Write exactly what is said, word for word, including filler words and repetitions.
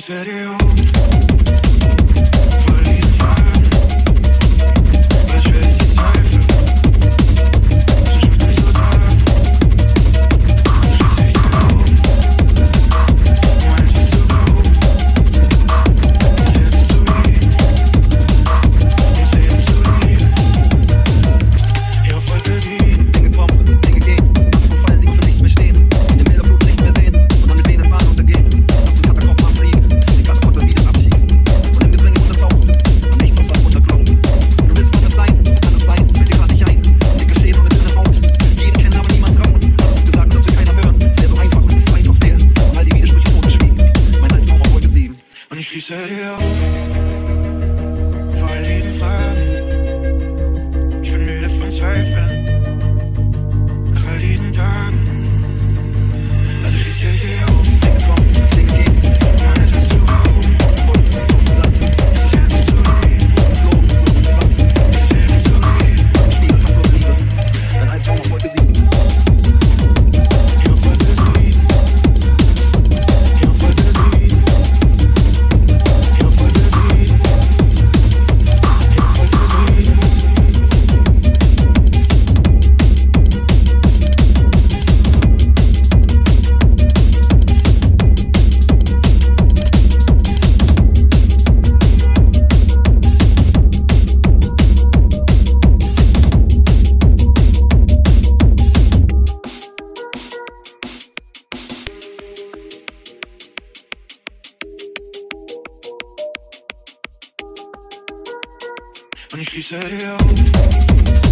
she said you when she said yo.